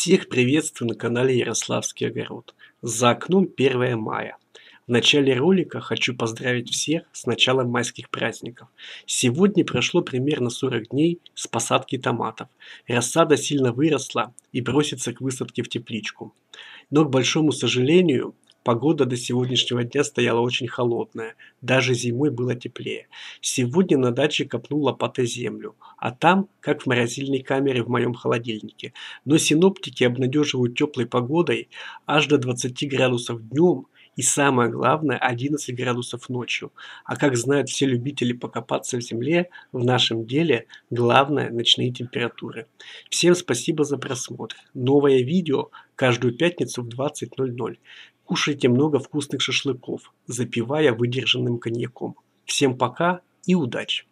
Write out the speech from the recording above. Всех приветствую на канале Ярославский Огород. За окном 1 мая. В начале ролика хочу поздравить всех с началом майских праздников. Сегодня прошло примерно 40 дней с посадки томатов. Рассада сильно выросла и бросится к высадке в тепличку. Но, к большому сожалению, погода до сегодняшнего дня стояла очень холодная. Даже зимой было теплее. Сегодня на даче копнул лопатой землю. А там, как в морозильной камере в моем холодильнике. Но синоптики обнадеживают теплой погодой аж до 20 градусов днем и, самое главное, 11 градусов ночью. А как знают все любители покопаться в земле, в нашем деле главное – ночные температуры. Всем спасибо за просмотр. Новое видео каждую пятницу в 20:00. Кушайте много вкусных шашлыков, запивая выдержанным коньяком. Всем пока и удачи!